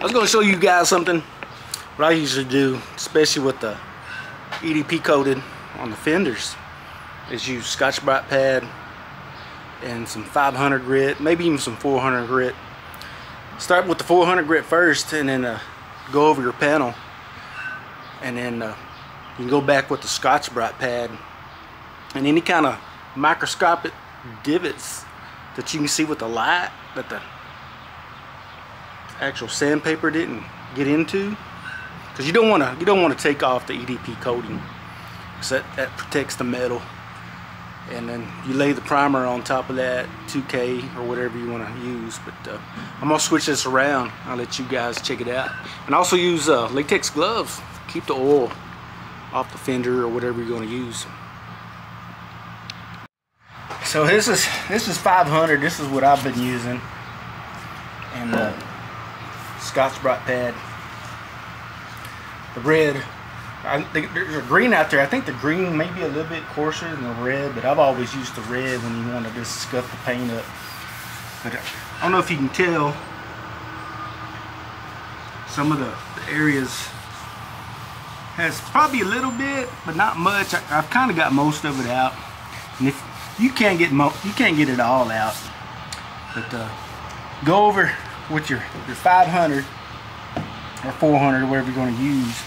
I was going to show you guys something, what I usually do, especially with the EDP coated on the fenders, is use Scotch-Brite pad and some 500 grit, maybe even some 400 grit. Start with the 400 grit first, and then go over your panel, and then you can go back with the Scotch-Brite pad and any kind of microscopic divots that you can see with the light that the actual sandpaper didn't get into, because you don't want to take off the EDP coating, because that protects the metal. And then you lay the primer on top of that, 2K or whatever you want to use. But I'm gonna switch this around. I'll let you guys check it out. And also use latex gloves. Keep the oil off the fender or whatever you're gonna use. So this is 500. This is what I've been using, and Scotch-Brite pad. The red, there's a green out there. I think the green may be a little bit coarser than the red, but I've always used the red when you want to just scuff the paint up. But I don't know if you can tell some of the areas has probably a little bit, but not much. I've kind of got most of it out, and if you can't get it all out, but go over with your 500 or 400, whatever you're going to use,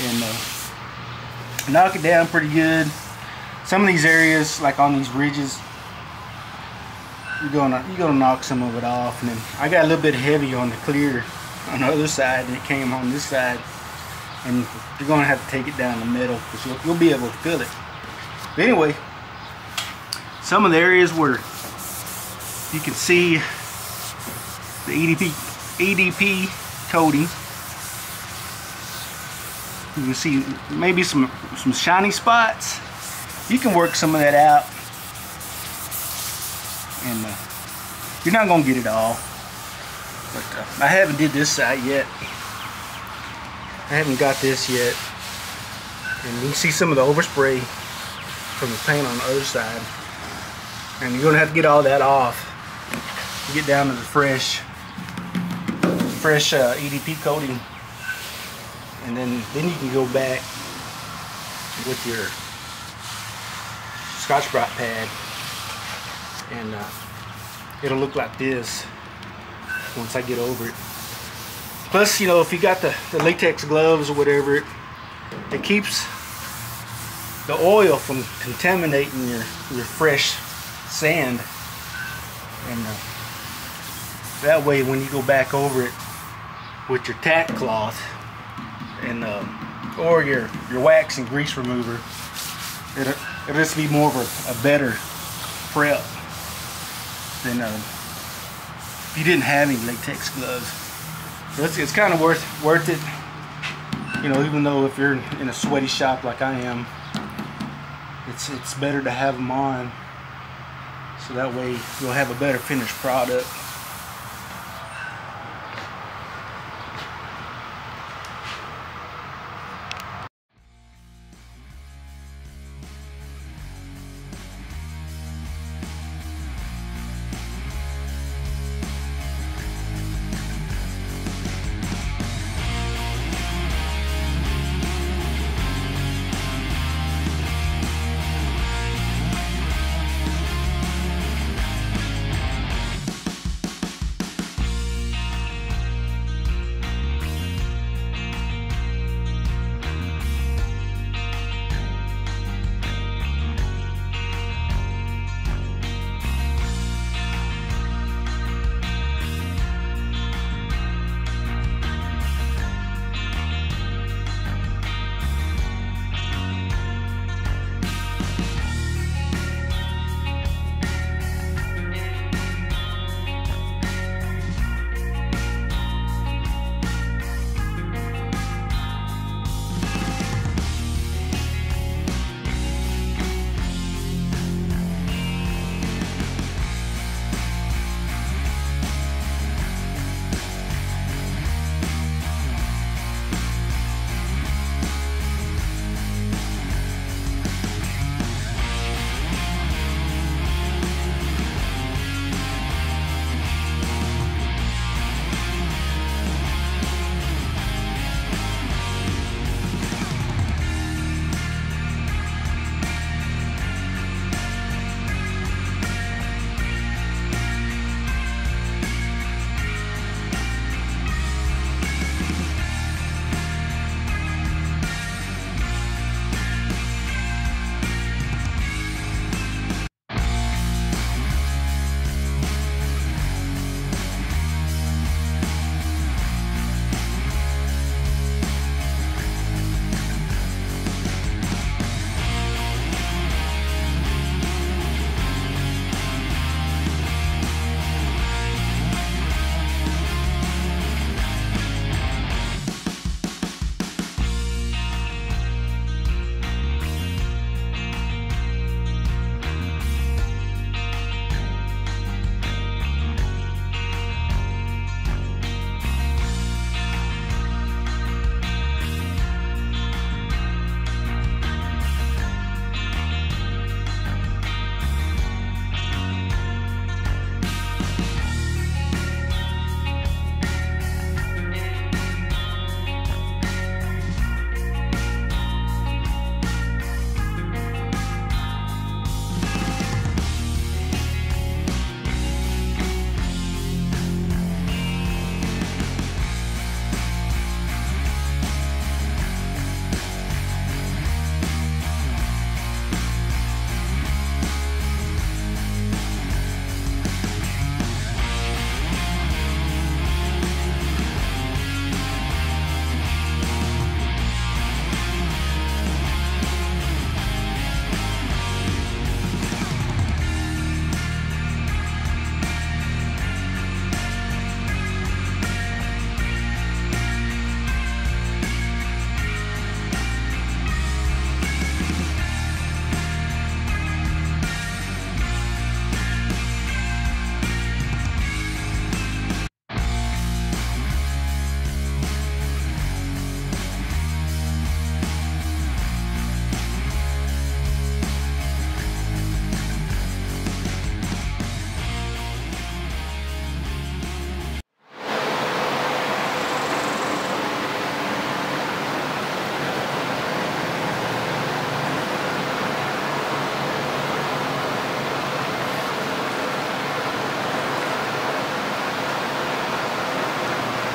and knock it down pretty good. Some of these areas, like on these ridges, you're gonna knock some of it off. And then I got a little bit heavy on the clear on the other side than it came on this side, and you're gonna have to take it down the middle, because you'll be able to feel it. But anyway, some of the areas where you can see the EDP coating, you can see maybe some shiny spots. You can work some of that out, and you're not gonna get it all, but I haven't did this side yet. I haven't got this yet, and you can see some of the overspray from the paint on the other side, and you're gonna have to get all that off to get down to the fresh EDP coating. And then you can go back with your Scotch-Brite pad, and it'll look like this once I get over it. Plus, you know, if you got the latex gloves or whatever, it keeps the oil from contaminating your fresh sand, and that way when you go back over it with your tack cloth and or your wax and grease remover, it'll just be more of a better prep than if you didn't have any latex gloves. So it's kind of worth it, you know. Even though if you're in a sweaty shop like I am, it's better to have them on, so that way you'll have a better finished product.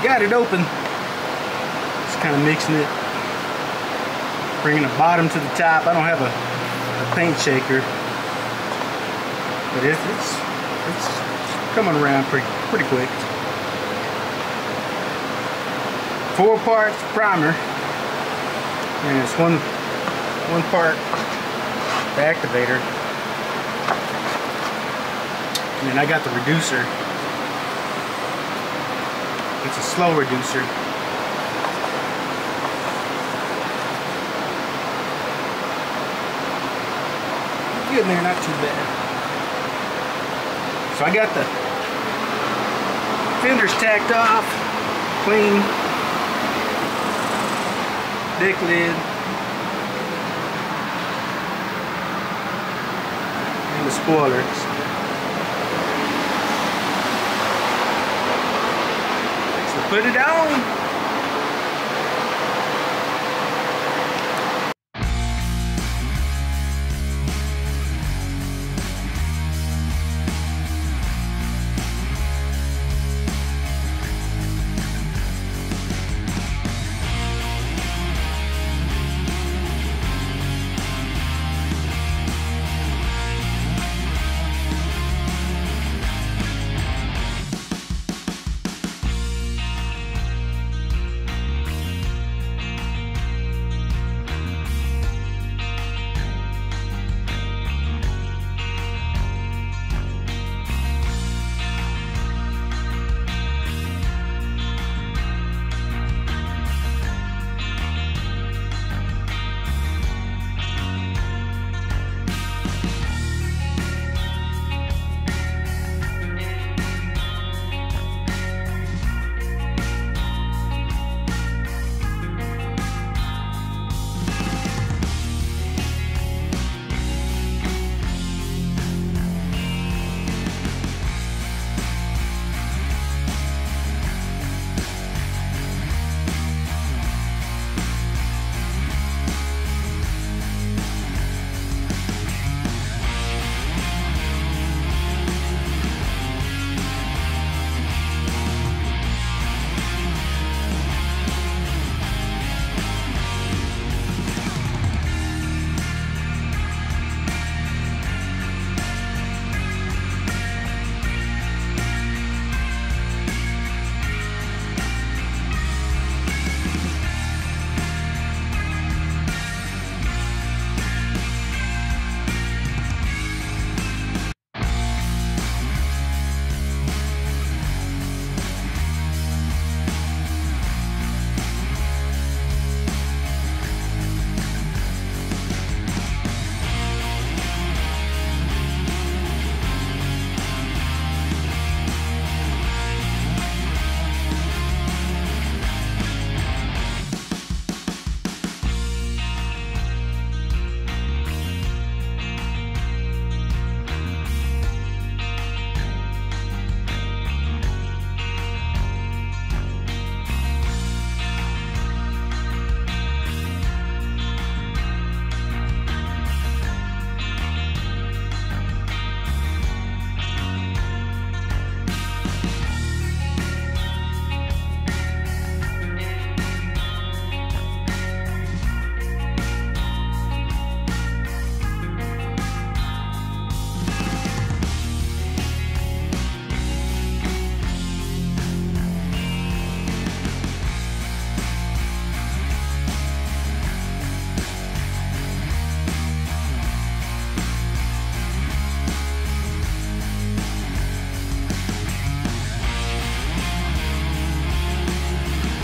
got it open. Just kind of mixing it, bringing the bottom to the top. I don't have a paint shaker, but it's coming around pretty quick. 4 parts primer, and it's one part the activator, and then I got the reducer. It's a slow reducer. Good in there, not too bad. So I got the fenders tacked off, clean, deck lid, and the spoilers. Put it on.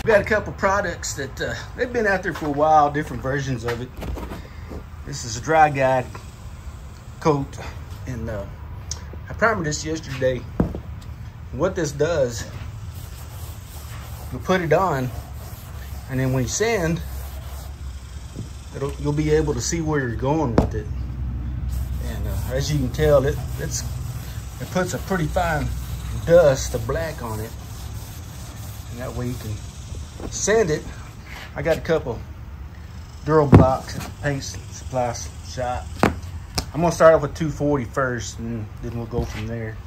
Got a couple products that they've been out there for a while, different versions of it. This is a dry guide coat, and I primed this yesterday. And what this does, you put it on, and then when you sand, you'll be able to see where you're going with it. And as you can tell, it puts a pretty fine dust of black on it, and that way you can sand it. I got a couple Duro-Blocks at the paint supply shop. I'm gonna start off with 240 first, and then we'll go from there.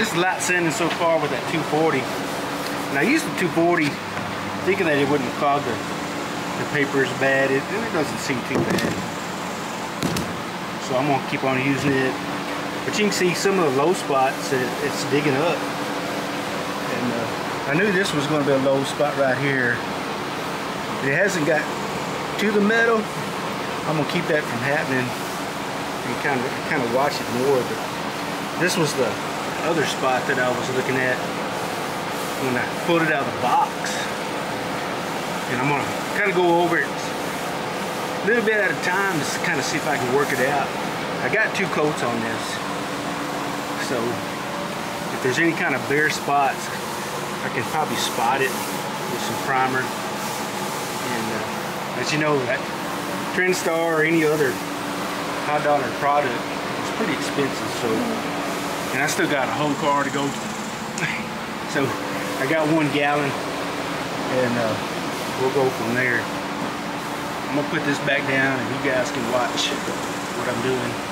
This lot sanding so far with that 240. Now I used the 240 thinking that it wouldn't fog the paper as bad. It doesn't seem too bad. So I'm gonna keep on using it. But you can see some of the low spots that it's digging up. And I knew this was gonna be a low spot right here. If it hasn't got to the metal, I'm gonna keep that from happening and kind of watch it more. But this was the other spot that I was looking at when I pulled it out of the box, and I'm gonna kind of go over it a little bit at a time to kind of see if I can work it out. I got two coats on this, so if there's any kind of bare spots, I can probably spot it with some primer. And as you know, that Trendstar or any other high dollar product is pretty expensive, so, and I still got a whole car to go to. So I got 1 gallon, and we'll go from there. I'm gonna put this back down and you guys can watch what I'm doing.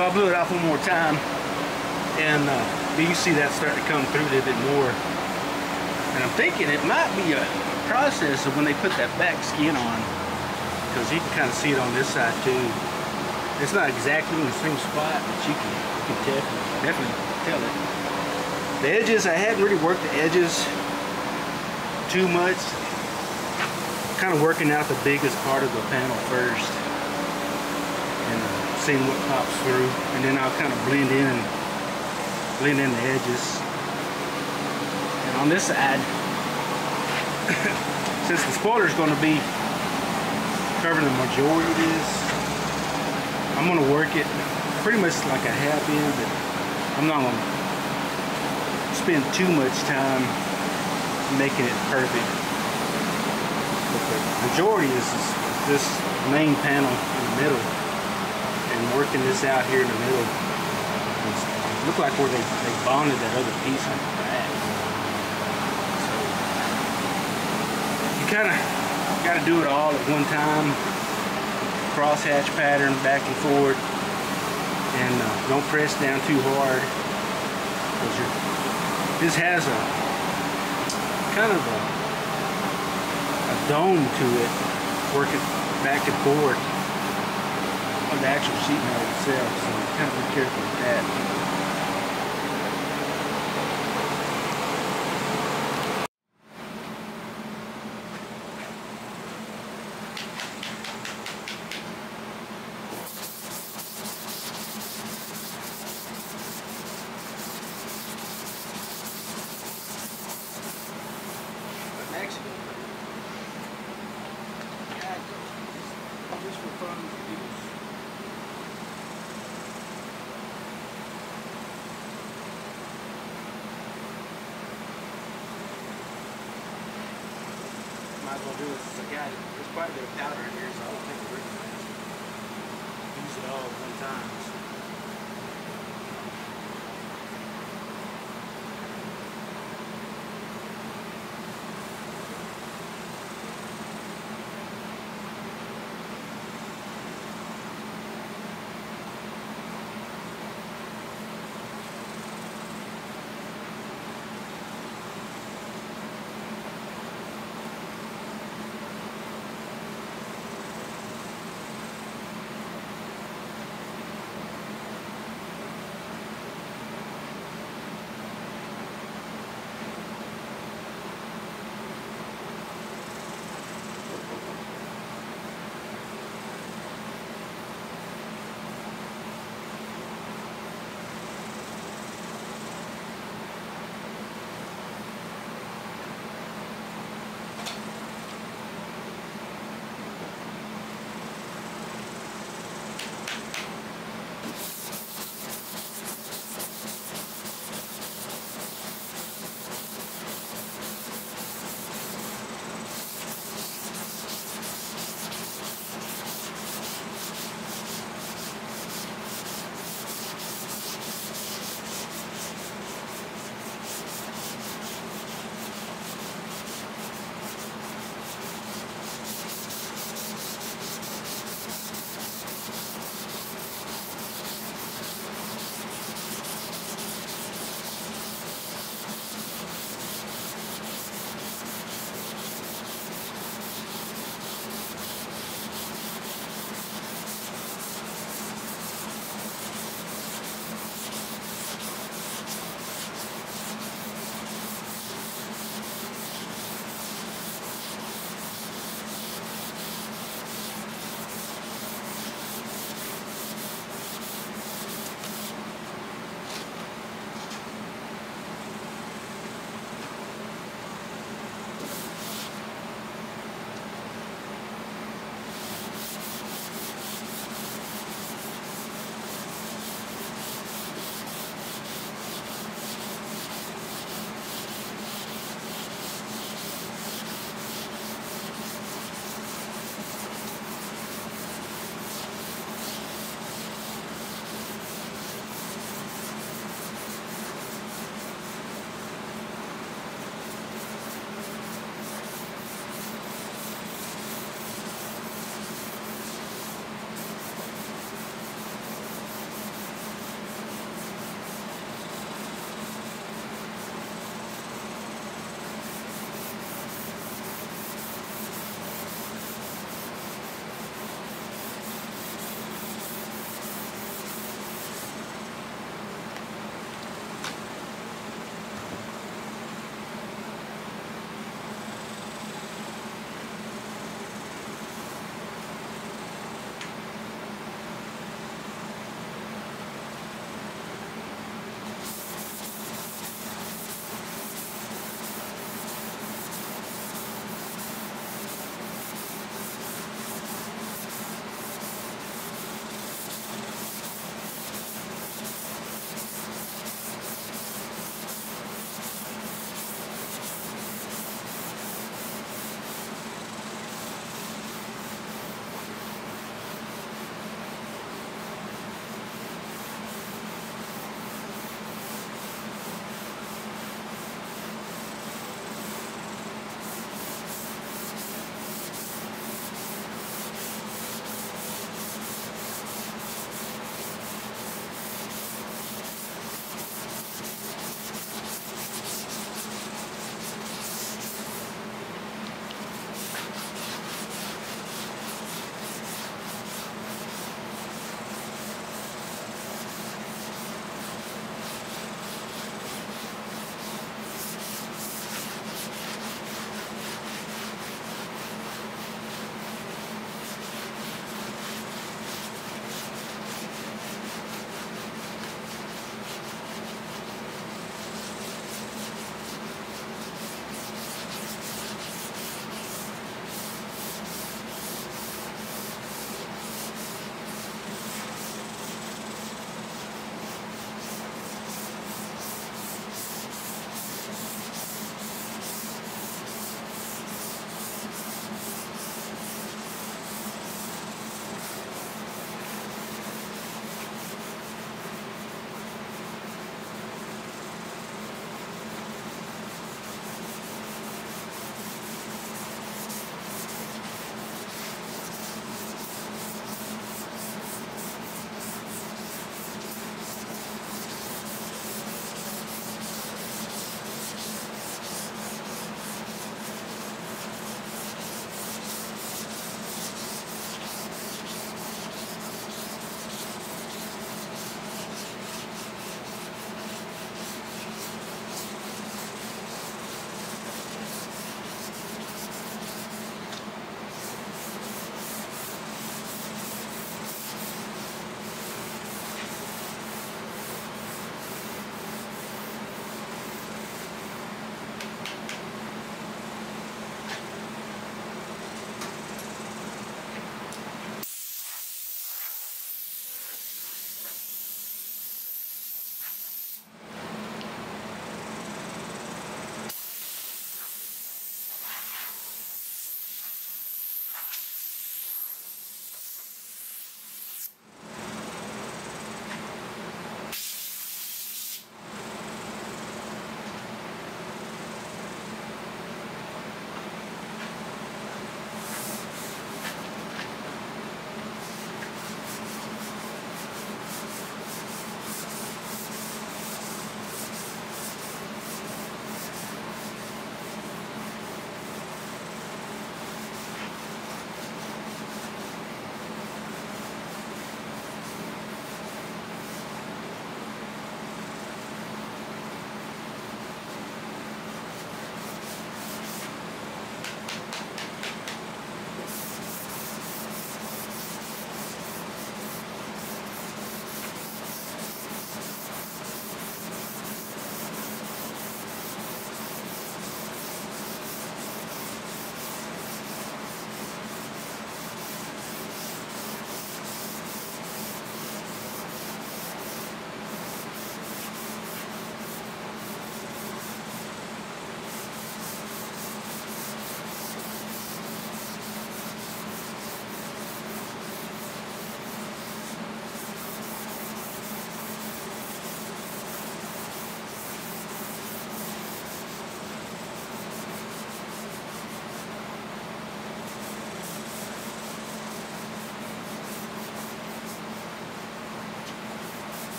So I blew it off one more time, and you can see that starting to come through a little bit more. And I'm thinking it might be a process of when they put that back skin on, because you can kind of see it on this side too. It's not exactly in the same spot, but you can definitely tell it. The edges, I hadn't really worked the edges too much. Kind of working out the biggest part of the panel first, and seeing what pops through, and then I'll kind of blend in the edges. On this side, since the spoiler is going to be covering the majority of this, I'm going to work it pretty much like I have been, but I'm not going to spend too much time making it perfect. But the majority is this main panel in the middle, and working this out here in the middle. It looked like where they bonded that other piece on the back. Kind of got to do it all at one time, crosshatch pattern back and forth, and don't press down too hard, because this has a kind of a dome to it, working back and forth on the actual sheet metal itself, so kind of be careful with that. Might as well do this as I got it. There's quite a bit of powder in here, so I don't think we're going to use it all at one time. So.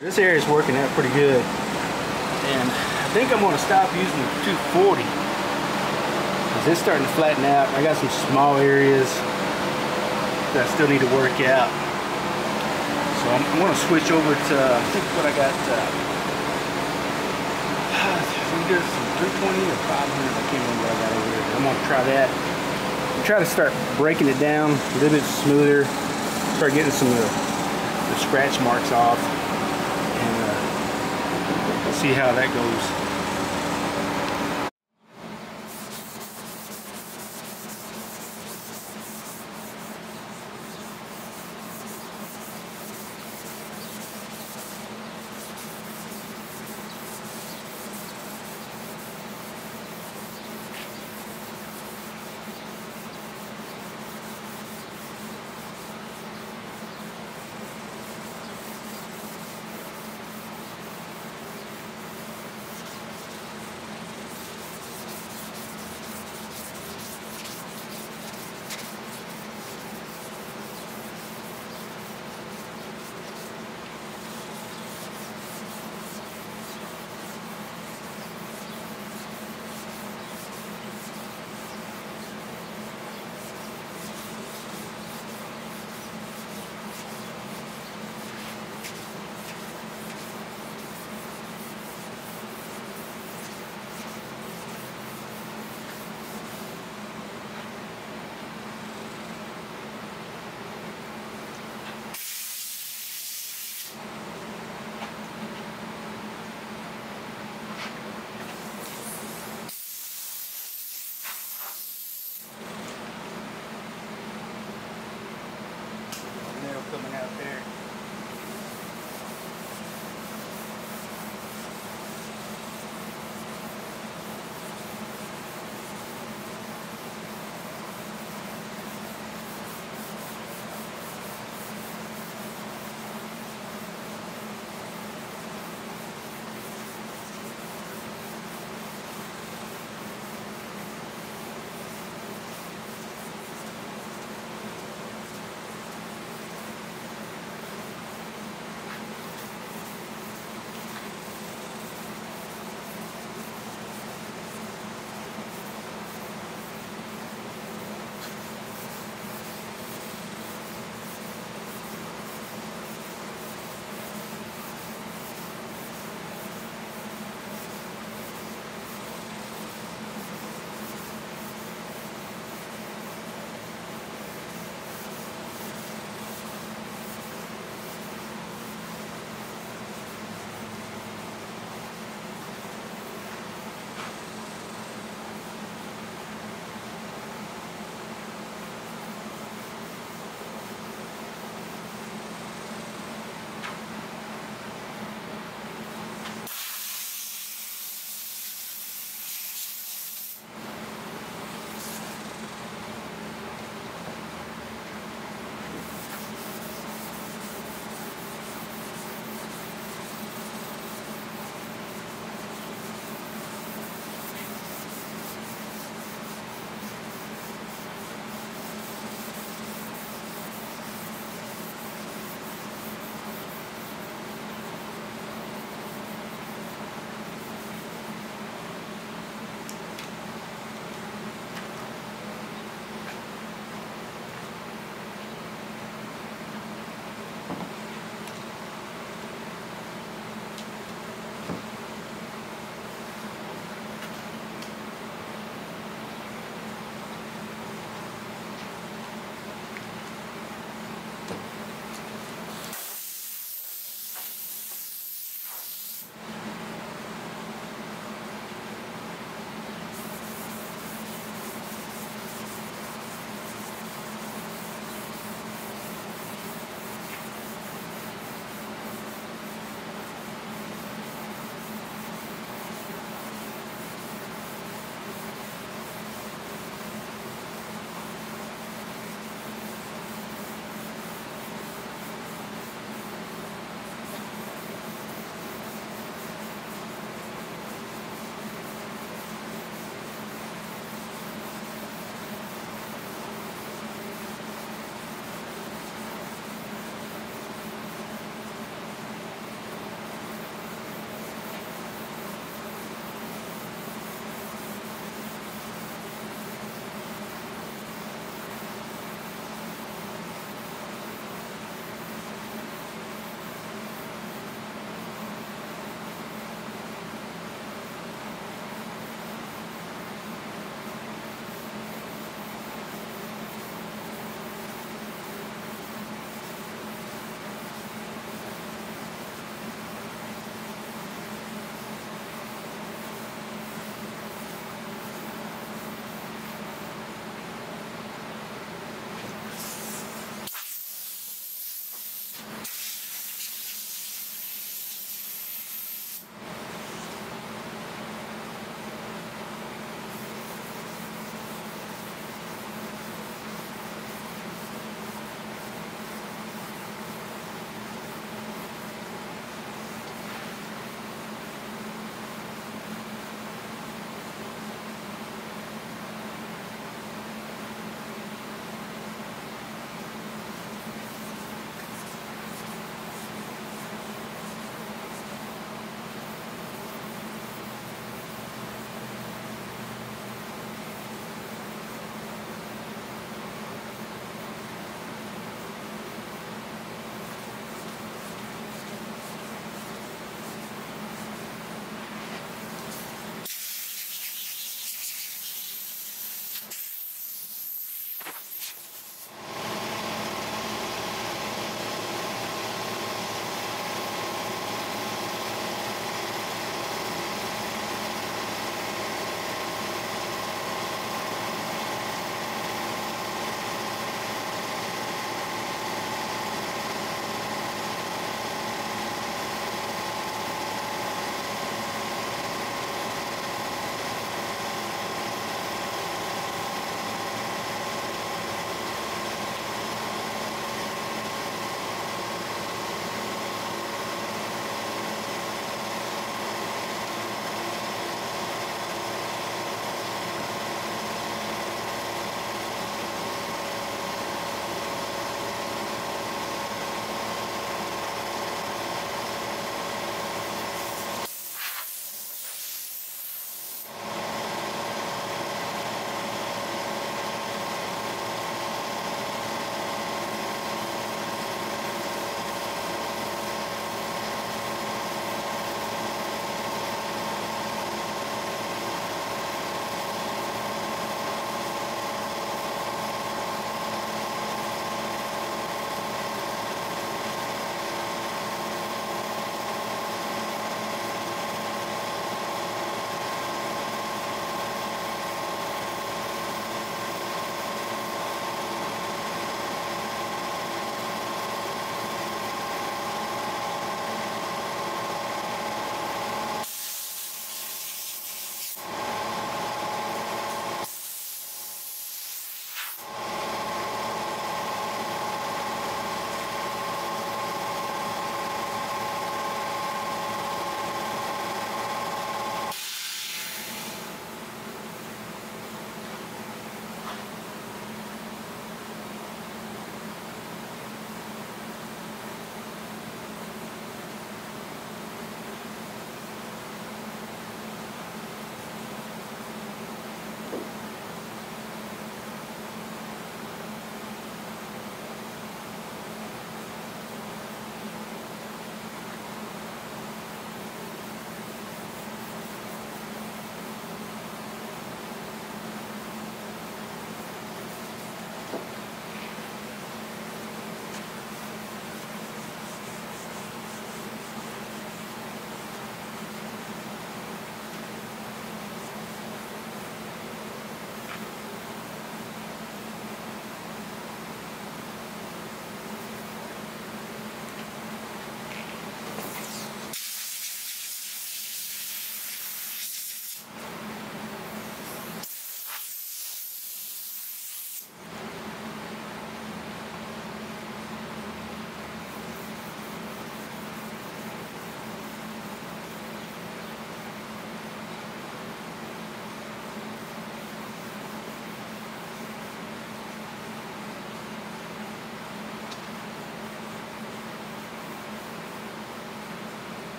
This area is working out pretty good, and I think I'm going to stop using the 240 because it's starting to flatten out. I got some small areas that I still need to work out, so I'm going to switch over to I think what I got. We did some 320 or 500. I can't remember what I got over here. I'm going to try that. I'm trying to start breaking it down a little bit smoother. Start getting some of the scratch marks off, and see how that goes.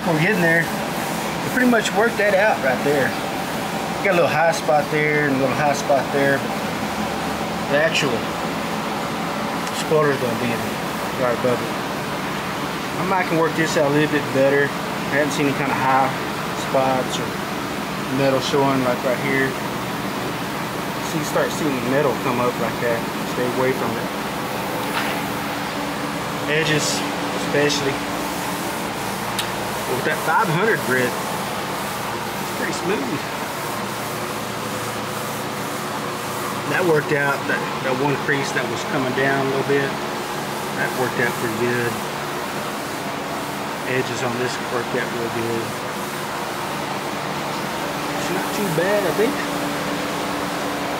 think we're getting there. We pretty much worked that out right there. We got a little high spot there and a little high spot there, but the actual spoiler's gonna be right above it. I might can work this out a little bit better. I haven't seen any kind of high spots or metal showing like right here. So you start seeing the metal come up like that. Stay away from it. Edges, especially. But with that 500 grit, it's pretty smooth. That worked out. That one crease that was coming down a little bit, that worked out pretty good. Edges on this worked out real good. It's not too bad, I think.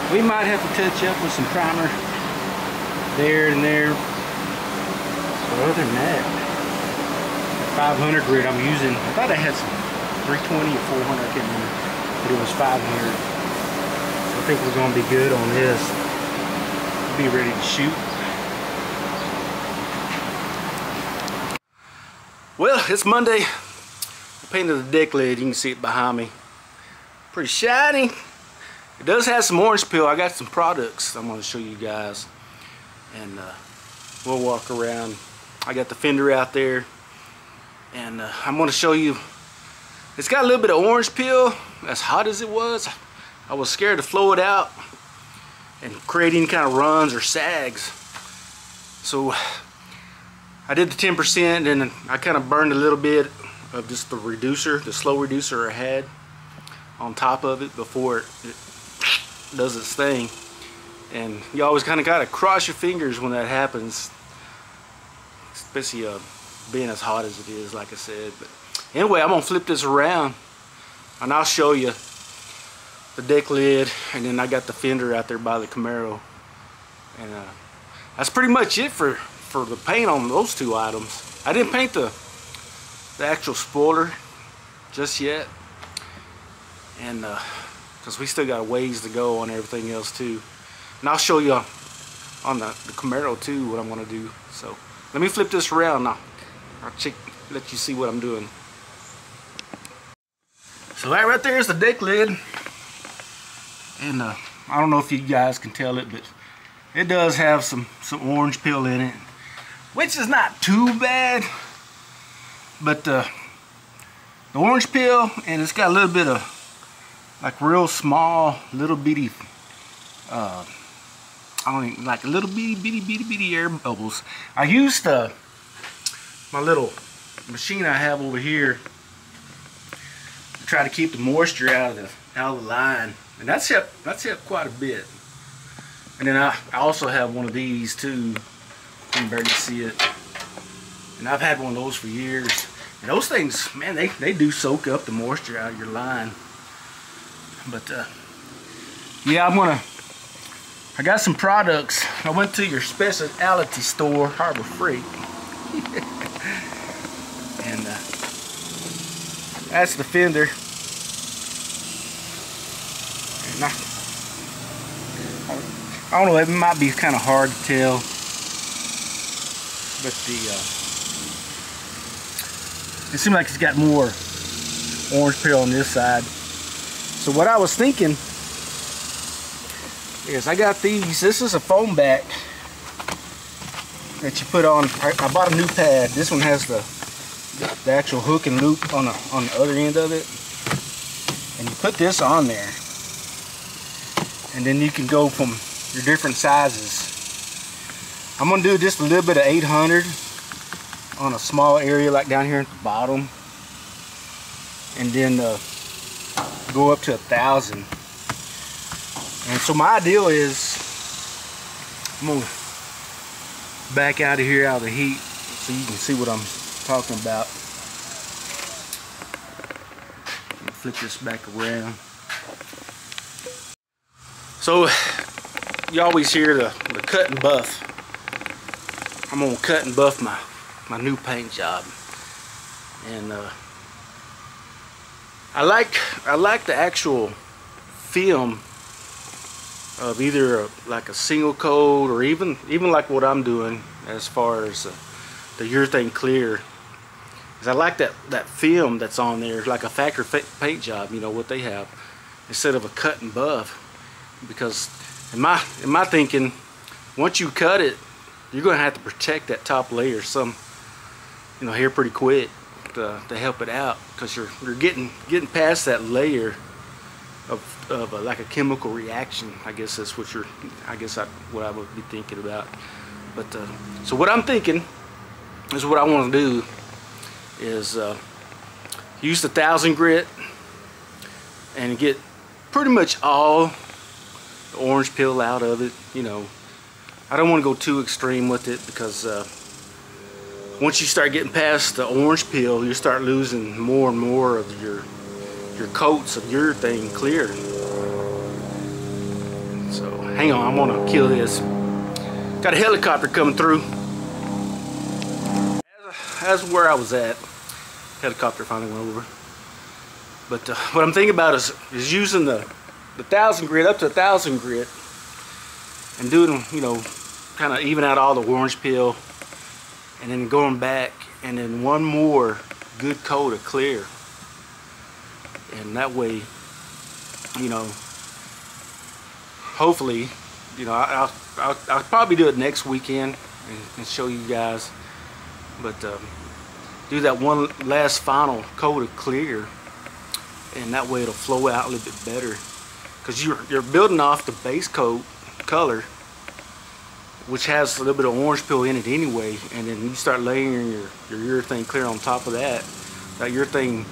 We might have to touch up with some primer there and there. But other than that, 500 grit I'm using. I thought I had some 320 or 400, I can't remember, but it was 500. So I think we're going to be good on this. Be ready to shoot. Well, it's Monday. I painted the deck lid. You can see it behind me. Pretty shiny. It does have some orange peel. I got some products I'm going to show you guys, and we'll walk around. I got the fender out there, and I'm going to show you. It's got a little bit of orange peel. As hot as it was, I was scared to flow it out and create any kind of runs or sags. So I did the 10%, and I kind of burned a little bit of just the reducer, the slow reducer I had on top of it before it does its thing. And you always kind of got to cross your fingers when that happens, especially being as hot as it is, like I said. But anyway, I'm gonna flip this around and I'll show you the deck lid, and then I got the fender out there by the Camaro, and that's pretty much it for the paint on those two items. I didn't paint the actual spoiler just yet, and because we still got ways to go on everything else too. And I'll show you on the Camaro too what I'm going to do. So let me flip this around now. I'll check, let you see what I'm doing. So that right there is the deck lid, and I don't know if you guys can tell it, but it does have some orange peel in it, which is not too bad. But the orange peel, and it's got a little bit of like real small little bitty I don't even, like little bitty air bubbles. I used my little machine I have over here to try to keep the moisture out of the line, and that's helped quite a bit. And then I also have one of these too. You can barely see it, and I've had one of those for years, and those things, man, they do soak up the moisture out of your line. But yeah, I got some products. I went to your specialty store, Harbor Freight. And that's the fender. And I don't know, it might be kind of hard to tell, but it seems like it's got more orange peel on this side. So what I was thinking is I got these. This is a foam back that you put on. I bought a new pad. This one has the actual hook and loop on the other end of it, and you put this on there, and then you can go from your different sizes. I'm gonna do just a little bit of 800 on a small area like down here at the bottom, and then go up to 1,000. And so my ideal is I'm gonna back out of here, out of the heat, so you can see what I'm talking about. Flip this back around. So you always hear the cut and buff. I'm gonna cut and buff my new paint job. And I like the actual film of either like a single coat, or even like what I'm doing as far as the urethane clear. Because I like that film that's on there, like a factory paint job, you know, what they have, instead of a cut and buff. Because in my thinking, once you cut it, you're going to have to protect that top layer some, you know, here pretty quick to help it out, because you're getting past that layer of like a chemical reaction. I guess that's what I would be thinking about. But so what I'm thinking is what I want to do is use the 1000 grit and get pretty much all the orange peel out of it. You know, I don't want to go too extreme with it, because once you start getting past the orange peel, you start losing more and more of your coats of urethane clear. So hang on, I'm gonna kill this. Got a helicopter coming through. That's where I was at. Helicopter finally went over. But what I'm thinking about is using the 1000 grit up to 1000 grit and doing, you know, kind of even out all the orange peel, and then going back and then one more good coat of clear. And that way, you know, hopefully, you know, I'll probably do it next weekend and show you guys. But do that one last final coat of clear, and that way it'll flow out a little bit better, because you're building off the base coat color, which has a little bit of orange peel in it anyway, and then you start layering your urethane clear on top of that. That urethane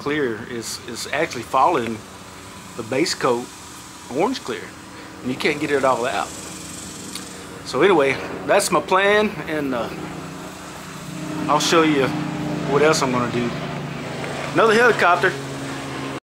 clear is actually following the base coat orange clear, and you can't get it all out. So anyway, that's my plan, and I'll show you what else I'm gonna do. Another helicopter.